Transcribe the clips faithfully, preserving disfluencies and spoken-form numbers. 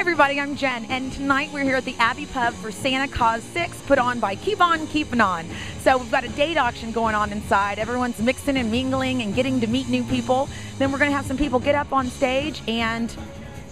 Hey everybody, I'm Jen, and tonight we're here at the Abbey Pub for Santa Cause six, put on by Keep On Keeping On. So we've got a date auction going on inside. Everyone's mixing and mingling and getting to meet new people. Then we're going to have some people get up on stage and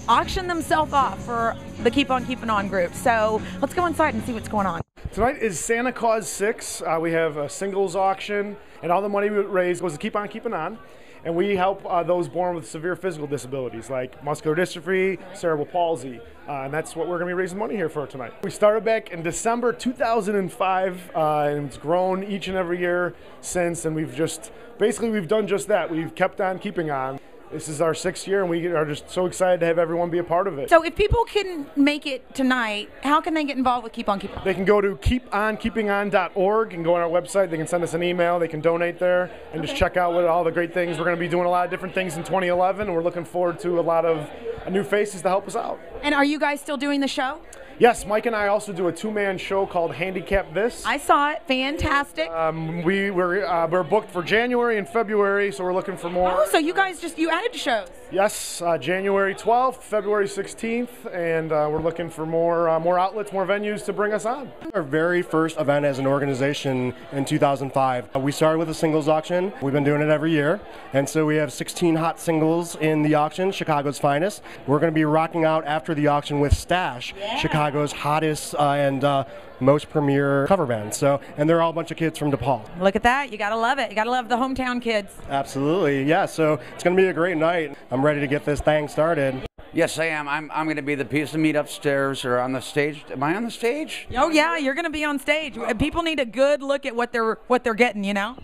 auction themselves off for the Keep On Keeping On group. So let's go inside and see what's going on. Tonight is Santa Cause six. Uh, we have a singles auction, and all the money we raised goes to Keep On Keeping On. And we help uh, those born with severe physical disabilities like muscular dystrophy, cerebral palsy, uh, and that's what we're going to be raising money here for tonight. We started back in December two thousand five, uh, and it's grown each and every year since, and we've just, basically we've done just that. We've kept on keeping on. This is our sixth year, and we are just so excited to have everyone be a part of it. So if people can make it tonight, how can they get involved with Keep On Keeping On? They can go to keep on keeping on dot org and go on our website. They can send us an email. They can donate there and okay. Just check out what all the great things. We're going to be doing a lot of different things in twenty eleven, and we're looking forward to a lot of new faces to help us out. And are you guys still doing the show? Yes, Mike and I also do a two-man show called Handicap This. I saw it. Fantastic. Um, we were uh, we're booked for January and February, so we're looking for more. Oh, so you guys just you added shows? Yes, uh, January twelfth, February sixteenth, and uh, we're looking for more uh, more outlets, more venues to bring us on. Our very first event as an organization in two thousand five. Uh, we started with a singles auction. We've been doing it every year, and so we have sixteen hot singles in the auction. Chicago's finest. We're going to be rocking out after the auction with Stash. Yeah. Chicago. Chicago's hottest uh, and uh, most premier cover band. So, and they're all a bunch of kids from DePaul. Look at that. You got to love it. You got to love the hometown kids. Absolutely. Yeah, so it's going to be a great night. I'm ready to get this thing started. Yes, I am. I'm, I'm going to be the piece of meat upstairs or on the stage. Am I on the stage? Oh, yeah, you're going to be on stage. People need a good look at what they're, what they're getting, you know?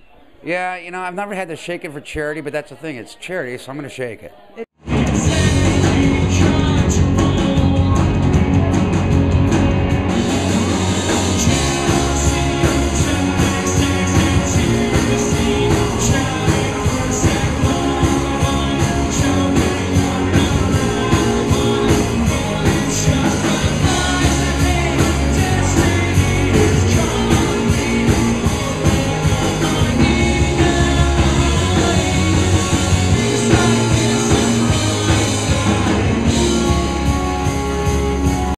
Yeah, you know, I've never had to shake it for charity, but that's the thing. It's charity, so I'm going to shake it. it